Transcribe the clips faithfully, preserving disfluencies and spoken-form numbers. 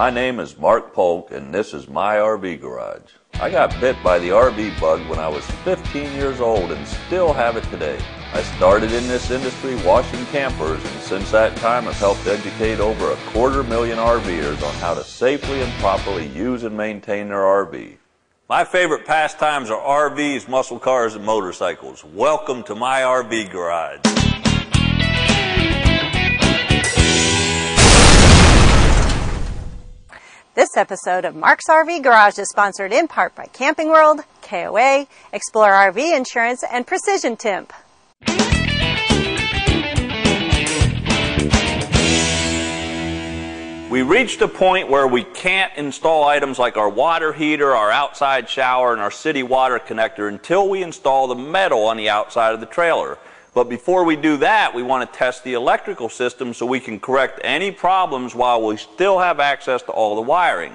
My name is Mark Polk and this is My R V Garage. I got bit by the R V bug when I was fifteen years old and still have it today. I started in this industry washing campers and since that time I've helped educate over a quarter million RVers on how to safely and properly use and maintain their R V. My favorite pastimes are R Vs, muscle cars, and motorcycles. Welcome to My R V Garage. This episode of Mark's R V Garage is sponsored in part by Camping World, K O A, Explorer R V Insurance, and Precision Temp. We reached a point where we can't install items like our water heater, our outside shower, and our city water connector until we install the metal on the outside of the trailer. But before we do that, we want to test the electrical system so we can correct any problems while we still have access to all the wiring.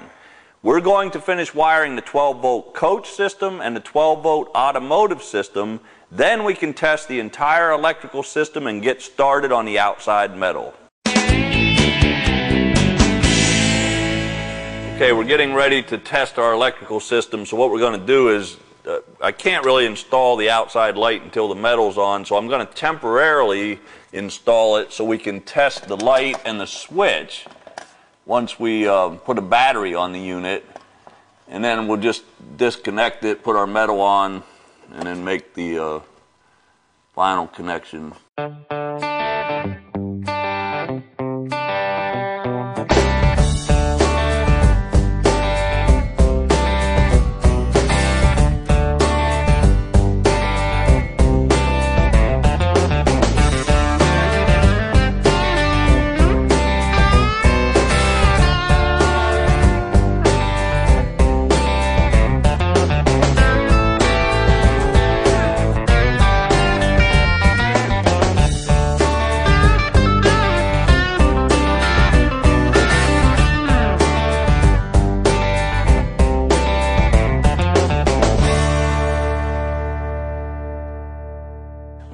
We're going to finish wiring the twelve volt coach system and the twelve volt automotive system. Then we can test the entire electrical system and get started on the outside metal. Okay, we're getting ready to test our electrical system, so what we're going to do is Uh, I can't really install the outside light until the metal's on, so I'm going to temporarily install it so we can test the light and the switch once we uh, put a battery on the unit, and then we'll just disconnect it, put our metal on, and then make the uh, final connection.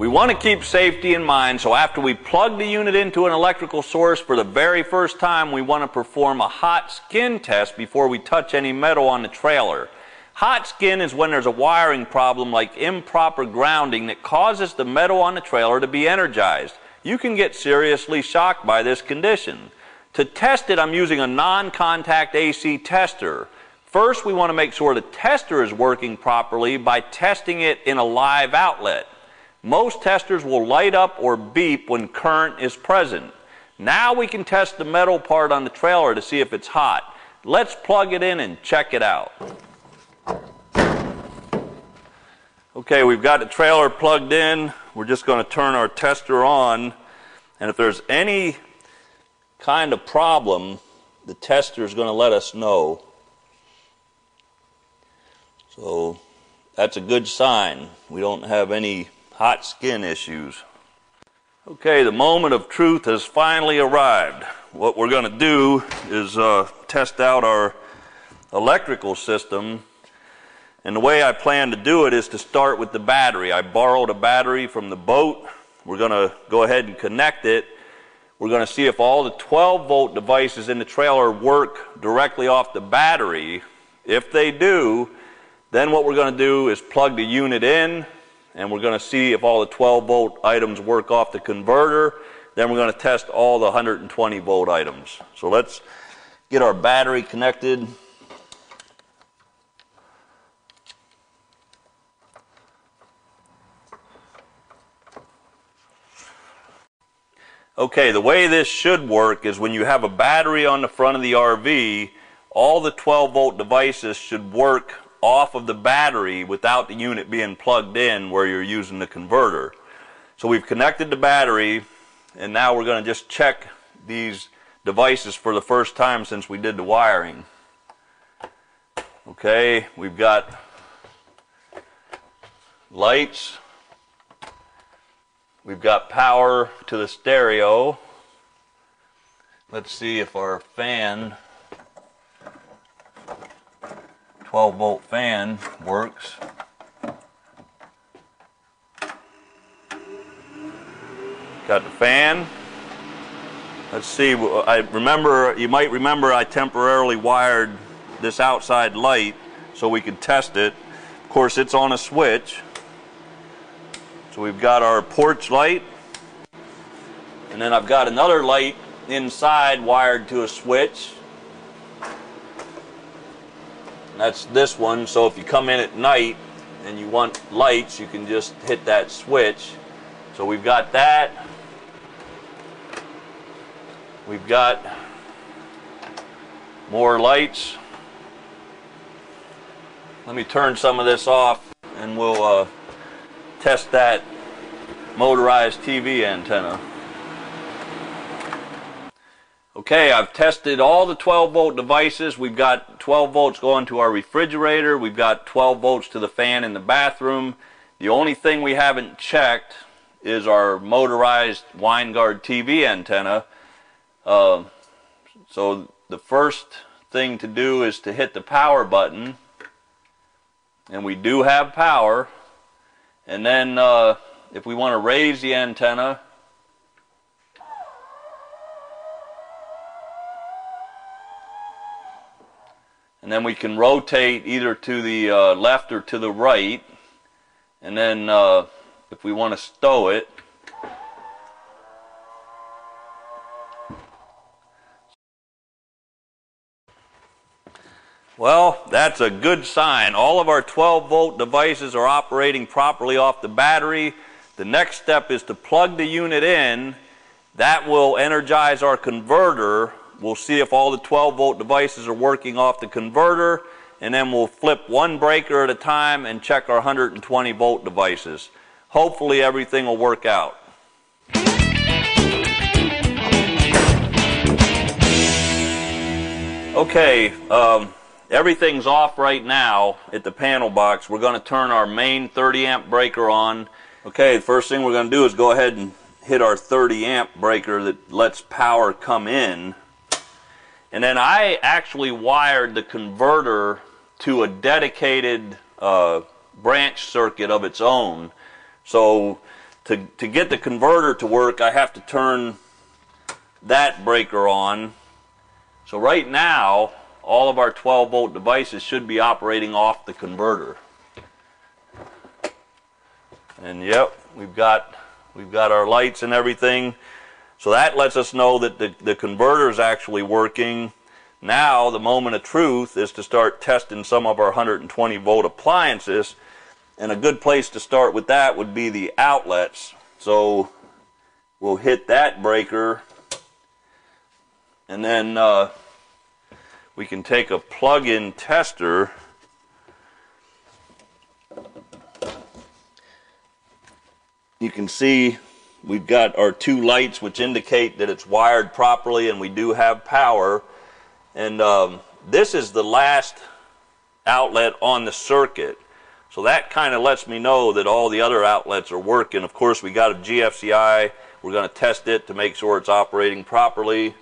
We want to keep safety in mind, so after we plug the unit into an electrical source for the very first time, we want to perform a hot skin test before we touch any metal on the trailer. Hot skin is when there's a wiring problem like improper grounding that causes the metal on the trailer to be energized. You can get seriously shocked by this condition. To test it, I'm using a non-contact A C tester. First, we want to make sure the tester is working properly by testing it in a live outlet. Most testers will light up or beep when current is present. Now we can test the metal part on the trailer to see if it's hot. Let's plug it in and check it out. Okay, we've got the trailer plugged in. We're just going to turn our tester on, and if there's any kind of problem, the tester is going to let us know. So that's a good sign. We don't have any hot skin issues. Okay, the moment of truth has finally arrived. What we're going to do is uh, test out our electrical system, and the way I plan to do it is to start with the battery. I borrowed a battery from the boat. We're going to go ahead and connect it. We're going to see if all the twelve volt devices in the trailer work directly off the battery. If they do, then what we're going to do is plug the unit in, and we're going to see if all the twelve volt items work off the converter. Then we're going to test all the one hundred twenty volt items. So let's get our battery connected. Okay, the way this should work is when you have a battery on the front of the R V, all the twelve volt devices should work off of the battery without the unit being plugged in where you're using the converter. So we've connected the battery, and now we're going to just check these devices for the first time since we did the wiring. Okay, we've got lights, we've got power to the stereo. Let's see if our fan, twelve volt fan, works. Got the fan. Let's see, I remember, you might remember I temporarily wired this outside light so we could test it. Of course, it's on a switch. So we've got our porch light, and then I've got another light inside wired to a switch. That's this one, so if you come in at night and you want lights, you can just hit that switch. So we've got that. We've got more lights. Let me turn some of this off and we'll uh, test that motorized T V antenna. Okay, I've tested all the twelve volt devices. We've got twelve volts going to our refrigerator. We've got twelve volts to the fan in the bathroom. The only thing we haven't checked is our motorized Winegard T V antenna. Uh, so the first thing to do is to hit the power button, and we do have power, and then uh, if we want to raise the antenna, and then we can rotate either to the uh, left or to the right, and then uh, if we want to stow it, well, that's a good sign. All of our twelve volt devices are operating properly off the battery. The next step is to plug the unit in. That will energize our converter. We'll see if all the twelve volt devices are working off the converter, and then we'll flip one breaker at a time and check our one hundred twenty volt devices. Hopefully everything will work out. Okay, um, everything's off right now at the panel box. We're going to turn our main thirty amp breaker on. Okay, the first thing we're going to do is go ahead and hit our thirty amp breaker that lets power come in. And then I actually wired the converter to a dedicated uh, branch circuit of its own. So to, to get the converter to work, I have to turn that breaker on. So right now, all of our twelve volt devices should be operating off the converter. And yep, we've got we've got our lights and everything. So that lets us know that the, the converter is actually working. Now the moment of truth is to start testing some of our one hundred twenty volt appliances, and a good place to start with that would be the outlets. So we'll hit that breaker, and then uh, we can take a plug-in tester . You can see we've got our two lights which indicate that it's wired properly and we do have power, and um, this is the last outlet on the circuit, so that kind of lets me know that all the other outlets are working. Of course, we got a G F C I. We're going to test it to make sure it's operating properly.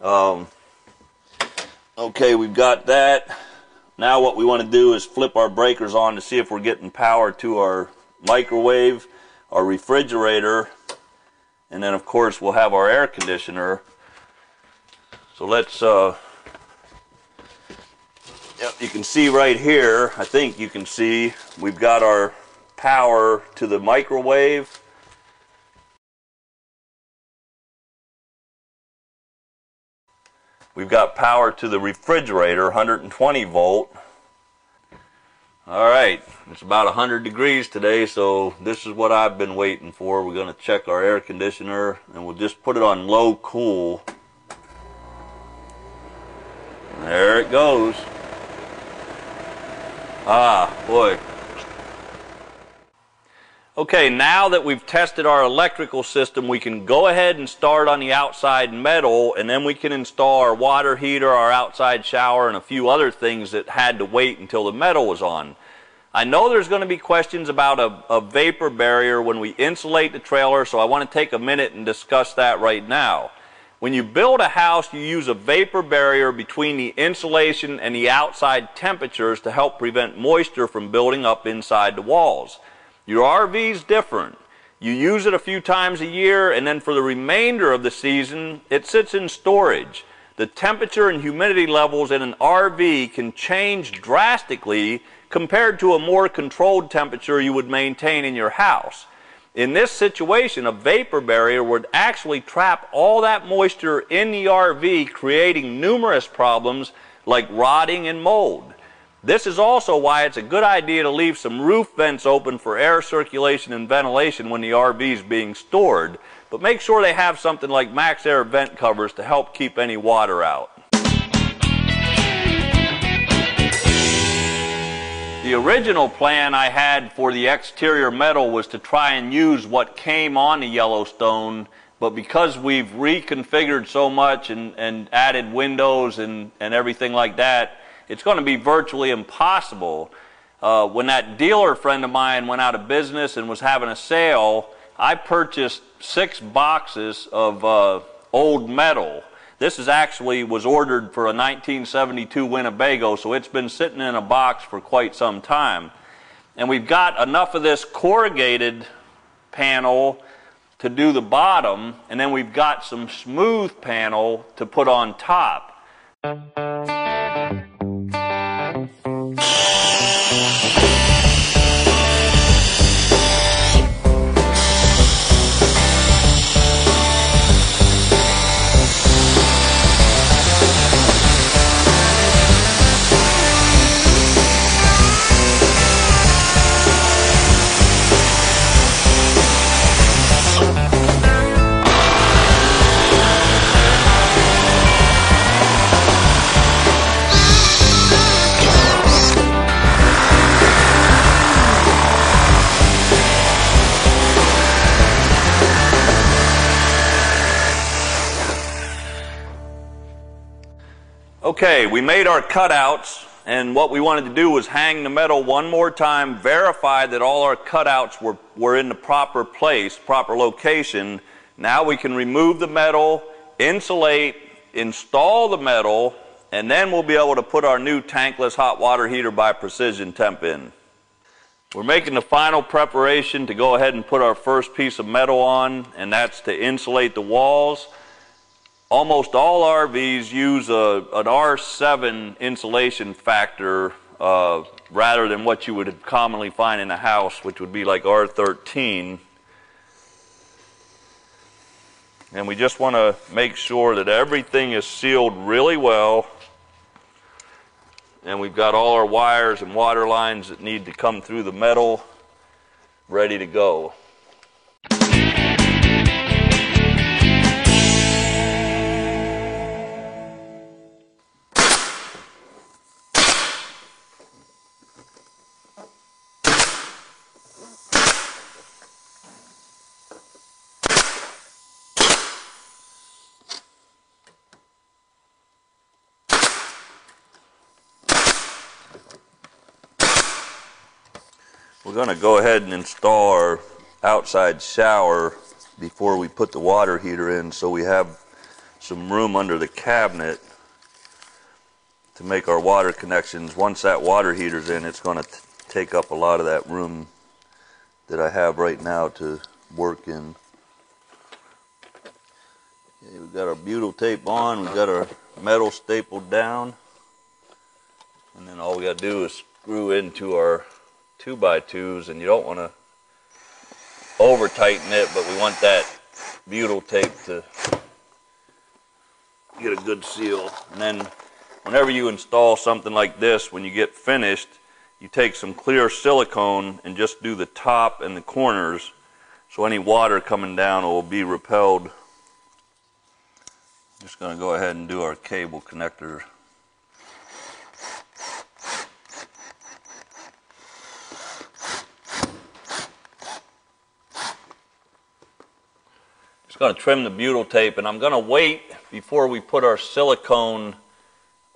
um, Okay, we've got that. Now what we want to do is flip our breakers on to see if we're getting power to our microwave, our refrigerator, and then of course we'll have our air conditioner. So let's, uh, yep, you can see right here, I think you can see, we've got our power to the microwave. We've got power to the refrigerator, one hundred twenty volt. All right, it's about one hundred degrees today, so this is what I've been waiting for. We're going to check our air conditioner, and we'll just put it on low cool. There it goes. Ah, boy. Okay, now that we've tested our electrical system, we can go ahead and start on the outside metal, and then we can install our water heater, our outside shower, and a few other things that had to wait until the metal was on. I know there's going to be questions about a, a vapor barrier when we insulate the trailer, so I want to take a minute and discuss that right now. When you build a house, you use a vapor barrier between the insulation and the outside temperatures to help prevent moisture from building up inside the walls. Your R V is different. You use it a few times a year, and then for the remainder of the season, it sits in storage. The temperature and humidity levels in an R V can change drastically compared to a more controlled temperature you would maintain in your house. In this situation, a vapor barrier would actually trap all that moisture in the R V, creating numerous problems like rotting and mold. This is also why it's a good idea to leave some roof vents open for air circulation and ventilation when the R V is being stored, but make sure they have something like Max Air vent covers to help keep any water out. The original plan I had for the exterior metal was to try and use what came on the Yellowstone, but because we've reconfigured so much and, and added windows and, and everything like that, it's going to be virtually impossible. Uh, when that dealer friend of mine went out of business and was having a sale, I purchased six boxes of uh, old metal. This is actually was ordered for a nineteen seventy-two Winnebago, so it's been sitting in a box for quite some time. And we've got enough of this corrugated panel to do the bottom, and then we've got some smooth panel to put on top. Okay, we made our cutouts, and what we wanted to do was hang the metal one more time, verify that all our cutouts were, were in the proper place, proper location. Now we can remove the metal, insulate, install the metal, and then we'll be able to put our new tankless hot water heater by Precision Temp in. We're making the final preparation to go ahead and put our first piece of metal on, and that's to insulate the walls. Almost all R Vs use a, an R seven insulation factor uh, rather than what you would commonly find in a house, which would be like R thirteen. And we just want to make sure that everything is sealed really well. And we've got all our wires and water lines that need to come through the metal ready to go. We're going to go ahead and install our outside shower before we put the water heater in, so we have some room under the cabinet to make our water connections. Once that water heater's in, it's going to take up a lot of that room that I have right now to work in. Okay, we've got our butyl tape on, we've got our metal stapled down, and then all we got to do is screw into our two by twos, and you don't want to over tighten it, but we want that butyl tape to get a good seal. And then whenever you install something like this, when you get finished, you take some clear silicone and just do the top and the corners, so any water coming down will be repelled. I'm just going to go ahead and do our cable connector. Going to trim the butyl tape, and I'm going to wait before we put our silicone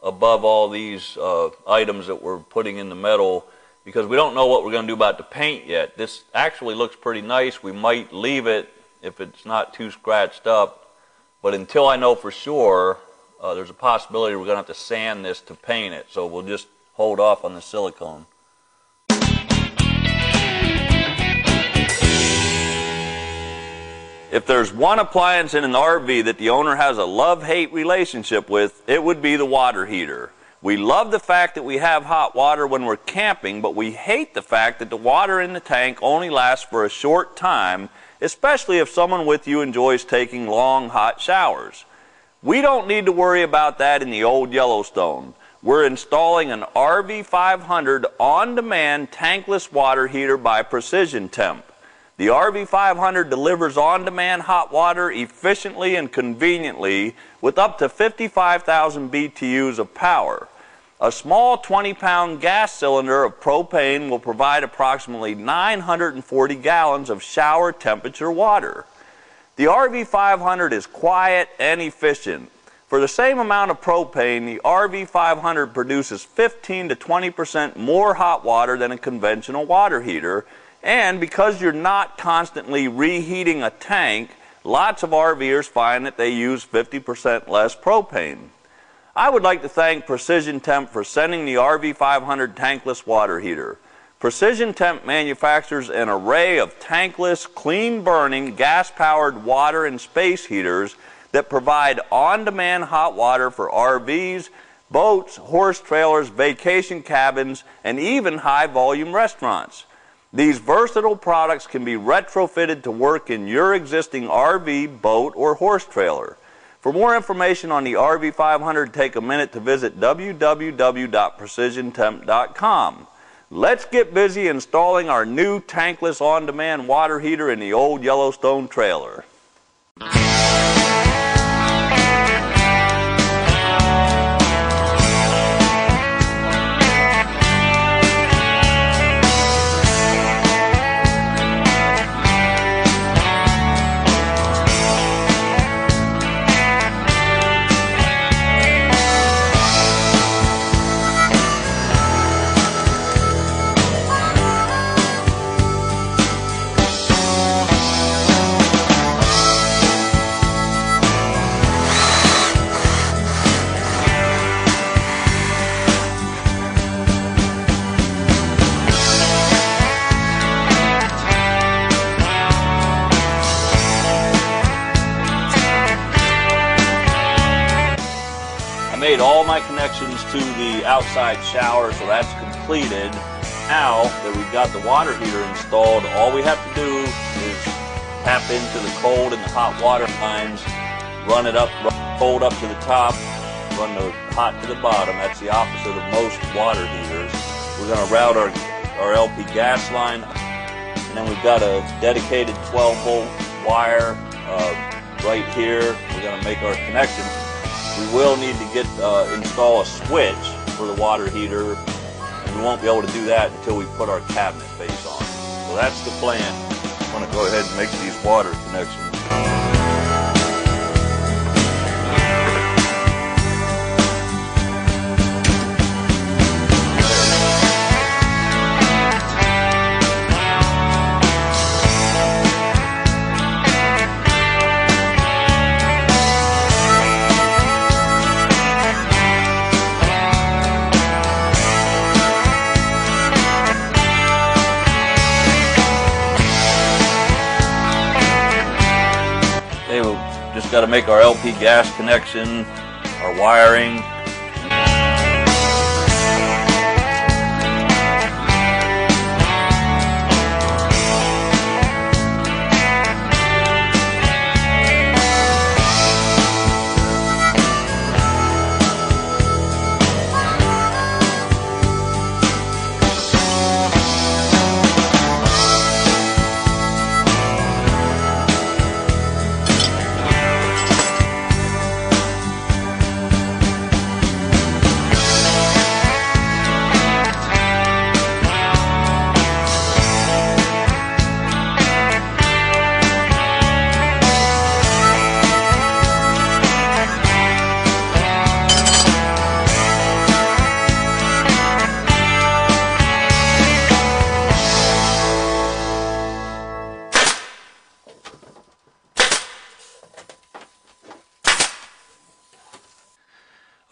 above all these uh, items that we're putting in the metal, because we don't know what we're going to do about the paint yet. This actually looks pretty nice. We might leave it if it's not too scratched up, but until I know for sure, uh, there's a possibility we're going to have to sand this to paint it, so we'll just hold off on the silicone. If there's one appliance in an R V that the owner has a love-hate relationship with, it would be the water heater. We love the fact that we have hot water when we're camping, but we hate the fact that the water in the tank only lasts for a short time, especially if someone with you enjoys taking long, hot showers. We don't need to worry about that in the old Yellowstone. We're installing an R V five hundred on-demand tankless water heater by Precision Temp. The R V five hundred delivers on-demand hot water efficiently and conveniently with up to fifty-five thousand B T Us of power. A small twenty pound gas cylinder of propane will provide approximately nine hundred forty gallons of shower temperature water. The R V five hundred is quiet and efficient. For the same amount of propane, the R V five hundred produces fifteen to twenty percent more hot water than a conventional water heater, and because you're not constantly reheating a tank, lots of RVers find that they use fifty percent less propane. I would like to thank Precision Temp for sending the R V five hundred tankless water heater. Precision Temp manufactures an array of tankless, clean-burning, gas-powered water and space heaters that provide on-demand hot water for R Vs, boats, horse trailers, vacation cabins, and even high-volume restaurants. These versatile products can be retrofitted to work in your existing R V, boat, or horse trailer. For more information on the R V five hundred, take a minute to visit w w w dot precision temp dot com. Let's get busy installing our new tankless on-demand water heater in the old Yellowstone trailer. Made all my connections to the outside shower, so that's completed. Now that we've got the water heater installed, all we have to do is tap into the cold and the hot water lines, run it up, run cold up to the top, run the hot to the bottom. That's the opposite of most water heaters. We're going to route our, our L P gas line, and then we've got a dedicated twelve volt wire uh, right here. We're going to make our connection. We will need to get uh, install a switch for the water heater, and we won't be able to do that until we put our cabinet base on. So that's the plan. I'm going to go ahead and make these water connections. Got to make our L P gas connection, our wiring.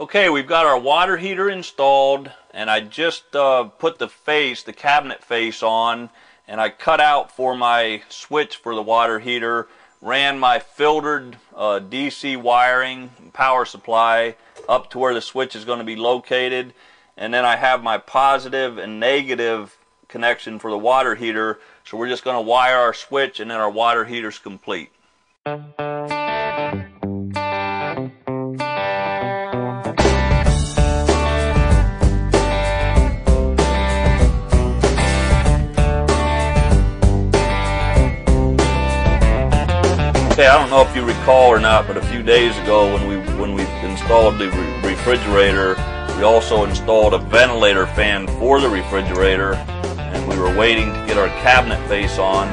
Okay, we've got our water heater installed, and I just uh, put the face, the cabinet face on, and I cut out for my switch for the water heater ran my filtered uh, D C wiring power supply up to where the switch is going to be located, and then I have my positive and negative connection for the water heater, so we're just going to wire our switch and then our water heater's complete. I don't know if you recall or not, but a few days ago when we when we installed the re refrigerator, we also installed a ventilator fan for the refrigerator, and we were waiting to get our cabinet face on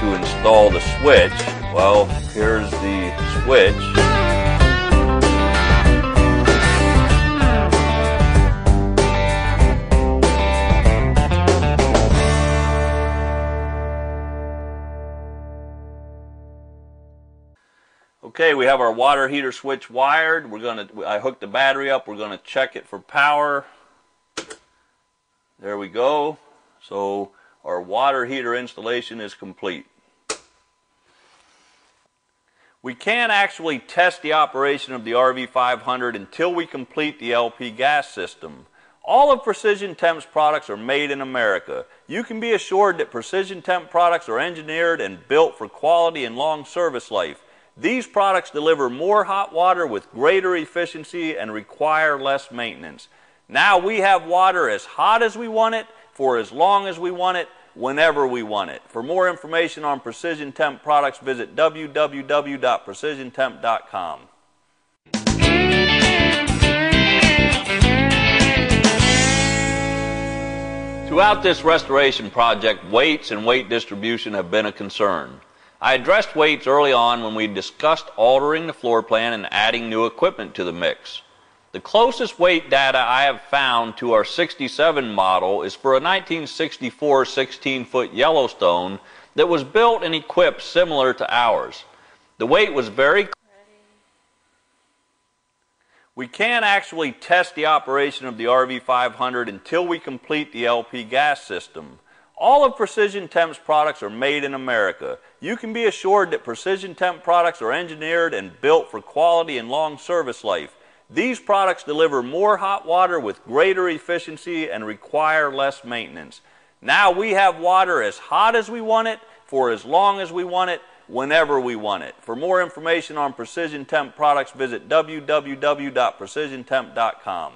to install the switch. Well, here's the switch. Okay, we have our water heater switch wired. We're gonna, I hooked the battery up. We're gonna check it for power. There we go. So our water heater installation is complete. We can't actually test the operation of the R V five hundred until we complete the L P gas system. All of Precision Temp's products are made in America. You can be assured that Precision Temp products are engineered and built for quality and long service life. These products deliver more hot water with greater efficiency and require less maintenance. Now we have water as hot as we want it, for as long as we want it, whenever we want it. For more information on Precision Temp products, visit w w w dot precision temp dot com. Throughout this restoration project, weights and weight distribution have been a concern. I addressed weights early on when we discussed altering the floor plan and adding new equipment to the mix. The closest weight data I have found to our sixty-seven model is for a nineteen sixty-four sixteen foot Yellowstone that was built and equipped similar to ours. The weight was very... We can't actually test the operation of the R V five hundred until we complete the L P gas system. All of Precision Temp's products are made in America. You can be assured that Precision Temp products are engineered and built for quality and long service life. These products deliver more hot water with greater efficiency and require less maintenance. Now we have water as hot as we want it, for as long as we want it, whenever we want it. For more information on Precision Temp products, visit w w w dot precision temp dot com.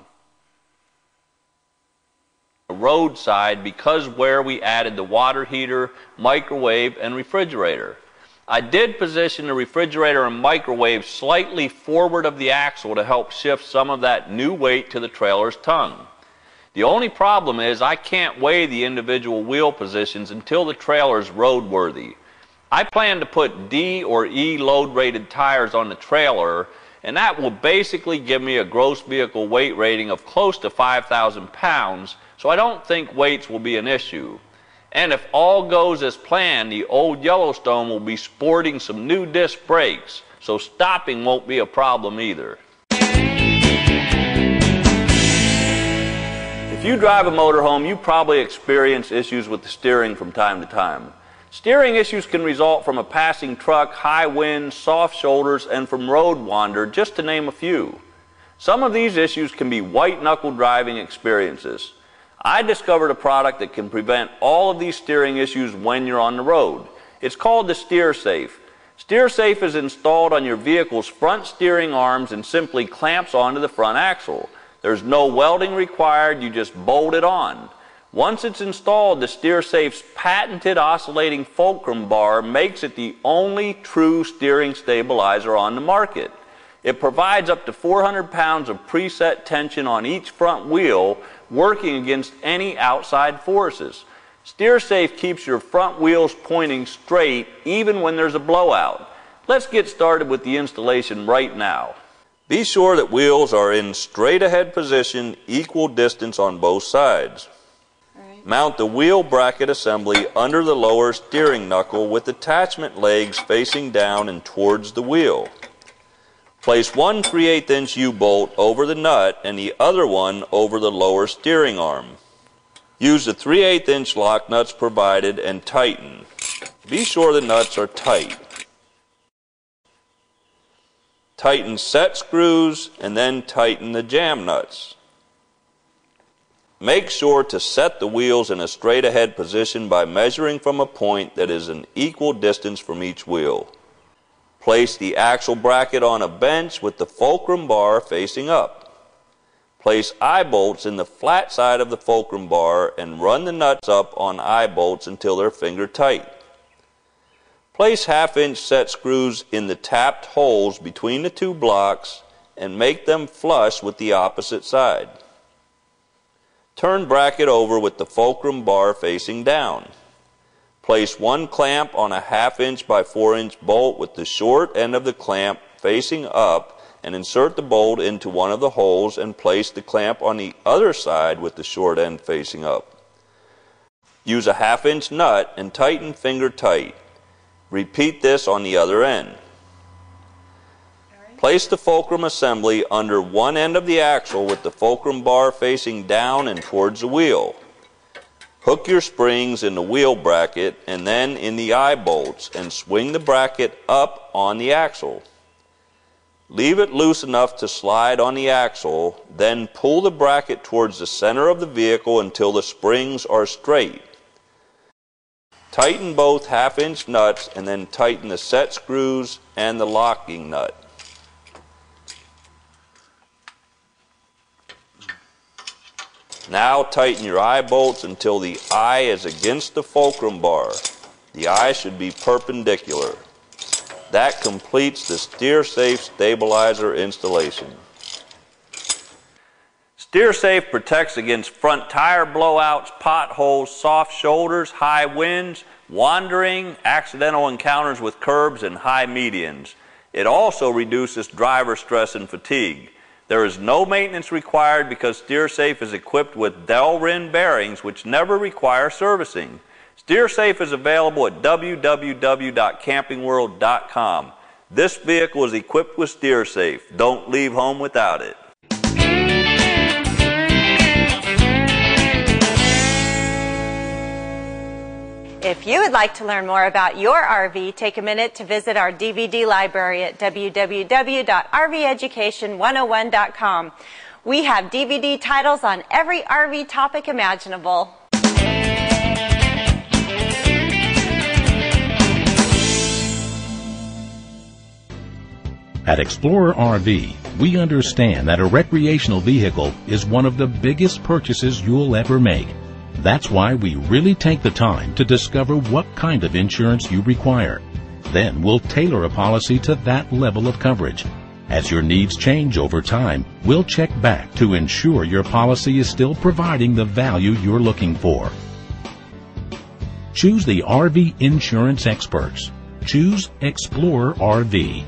Roadside, because where we added the water heater, microwave, and refrigerator. I did position the refrigerator and microwave slightly forward of the axle to help shift some of that new weight to the trailer's tongue. The only problem is I can't weigh the individual wheel positions until the trailer's roadworthy. I plan to put D or E load-rated tires on the trailer, and that will basically give me a gross vehicle weight rating of close to five thousand pounds, so I don't think weights will be an issue. And if all goes as planned, the old Yellowstone will be sporting some new disc brakes, so stopping won't be a problem either. If you drive a motorhome, you probably experience issues with the steering from time to time. Steering issues can result from a passing truck, high wind, soft shoulders, and from road wander, just to name a few. Some of these issues can be white-knuckle driving experiences. I discovered a product that can prevent all of these steering issues when you're on the road. It's called the SteerSafe. SteerSafe is installed on your vehicle's front steering arms and simply clamps onto the front axle. There's no welding required, you just bolt it on. Once it's installed, the SteerSafe's patented oscillating fulcrum bar makes it the only true steering stabilizer on the market. It provides up to four hundred pounds of preset tension on each front wheel, working against any outside forces. SteerSafe keeps your front wheels pointing straight even when there's a blowout. Let's get started with the installation right now. Be sure that wheels are in straight ahead position, equal distance on both sides. All right. Mount the wheel bracket assembly under the lower steering knuckle with attachment legs facing down and towards the wheel. Place one three eighths inch U-bolt over the nut and the other one over the lower steering arm. Use the three eighths inch lock nuts provided and tighten. Be sure the nuts are tight. tighten set screws, and then tighten the jam nuts. Make sure to set the wheels in a straight ahead position by measuring from a point that is an equal distance from each wheel. Place the axle bracket on a bench with the fulcrum bar facing up. Place eye bolts in the flat side of the fulcrum bar and run the nuts up on eye bolts until they're finger tight. Place half inch set screws in the tapped holes between the two blocks and make them flush with the opposite side. Turn bracket over with the fulcrum bar facing down. Place one clamp on a half inch by four inch bolt with the short end of the clamp facing up and insert the bolt into one of the holes and place the clamp on the other side with the short end facing up. Use a half inch nut and tighten finger tight. Repeat this on the other end. Place the fulcrum assembly under one end of the axle with the fulcrum bar facing down and towards the wheel. Hook your springs in the wheel bracket and then in the eye bolts and swing the bracket up on the axle. Leave it loose enough to slide on the axle, then pull the bracket towards the center of the vehicle until the springs are straight. Tighten both half-inch nuts and then tighten the set screws and the locking nut. Now tighten your eye bolts until the eye is against the fulcrum bar. The eye should be perpendicular. That completes the SteerSafe stabilizer installation. SteerSafe protects against front tire blowouts, potholes, soft shoulders, high winds, wandering, accidental encounters with curbs, and high medians. It also reduces driver stress and fatigue. There is no maintenance required because SteerSafe is equipped with Delrin bearings, which never require servicing. SteerSafe is available at w w w dot camping world dot com. This vehicle is equipped with SteerSafe. Don't leave home without it. If you would like to learn more about your R V, take a minute to visit our D V D library at w w w dot r v education one oh one dot com. We have D V D titles on every R V topic imaginable. At Explorer R V, we understand that a recreational vehicle is one of the biggest purchases you'll ever make. That's why we really take the time to discover what kind of insurance you require. Then we'll tailor a policy to that level of coverage. As your needs change over time, we'll check back to ensure your policy is still providing the value you're looking for. Choose the R V insurance experts. Choose Explorer R V.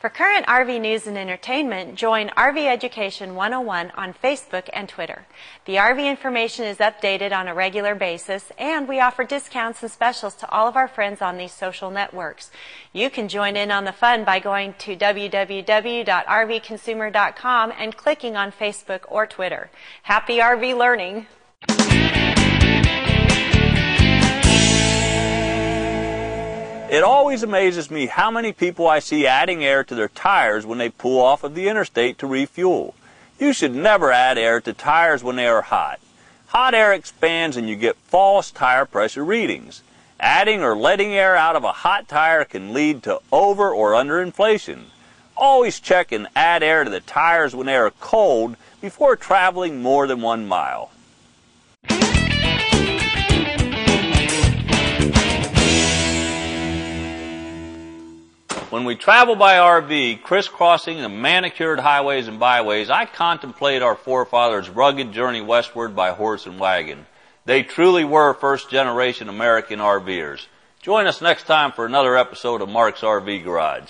For current R V news and entertainment, join R V Education one oh one on Facebook and Twitter. The R V information is updated on a regular basis, and we offer discounts and specials to all of our friends on these social networks. You can join in on the fun by going to w w w dot r v consumer dot com and clicking on Facebook or Twitter. Happy R V learning! It always amazes me how many people I see adding air to their tires when they pull off of the interstate to refuel. You should never add air to tires when they are hot. Hot air expands and you get false tire pressure readings. Adding or letting air out of a hot tire can lead to over or under inflation. Always check and add air to the tires when they are cold before traveling more than one mile. When we travel by R V, crisscrossing the manicured highways and byways, I contemplate our forefathers' rugged journey westward by horse and wagon. They truly were first-generation American RVers. Join us next time for another episode of Mark's R V Garage.